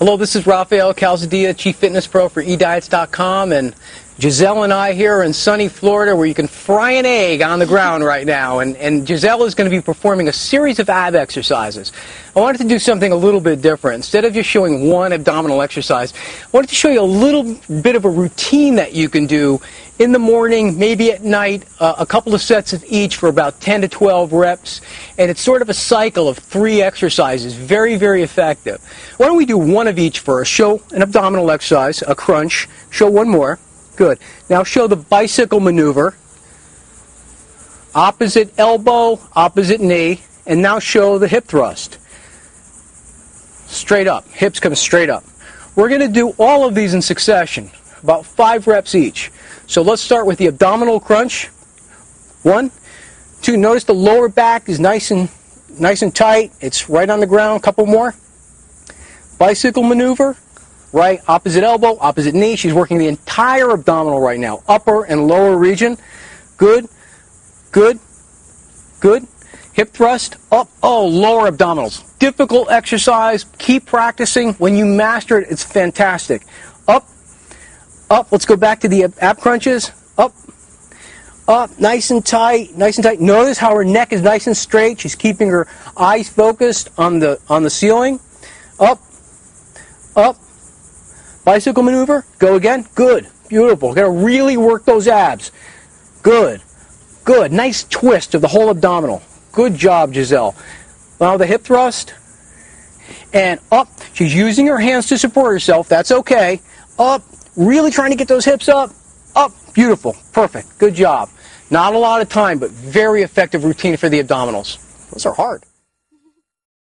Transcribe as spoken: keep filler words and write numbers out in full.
Hello, this is Rafael Calzadilla, Chief Fitness Pro for e Diets dot com, and Giselle and I here are in sunny Florida where you can fry an egg on the ground right now, and, and Giselle is going to be performing a series of ab exercises. I wanted to do something a little bit different. Instead of just showing one abdominal exercise, I wanted to show you a little bit of a routine that you can do in the morning, maybe at night, uh, a couple of sets of each for about ten to twelve reps, and it's sort of a cycle of three exercises, very, very effective. Why don't we do one of each first? Show an abdominal exercise, a crunch, show one more. Good. Now show the bicycle maneuver, opposite elbow, opposite knee, and now show the hip thrust. Straight up. Hips come straight up. We're going to do all of these in succession, about five reps each. So let's start with the abdominal crunch. One, two. Notice the lower back is nice and, nice and tight. It's right on the ground. A couple more. Bicycle maneuver. Right, opposite elbow, opposite knee. She's working the entire abdominal right now, upper and lower region. Good, good, good. Hip thrust, up, oh, lower abdominals. Difficult exercise. Keep practicing. When you master it, it's fantastic. Up, up. Let's go back to the ab crunches. Up, up, nice and tight, nice and tight. Notice how her neck is nice and straight. She's keeping her eyes focused on the, on the ceiling. Up, up. Bicycle maneuver, go again, good, beautiful, gotta really work those abs, good, good, nice twist of the whole abdominal, good job Giselle. Now the hip thrust, and up, she's using her hands to support herself, that's okay, up, really trying to get those hips up, up, beautiful, perfect, good job. Not a lot of time, but very effective routine for the abdominals. Those are hard.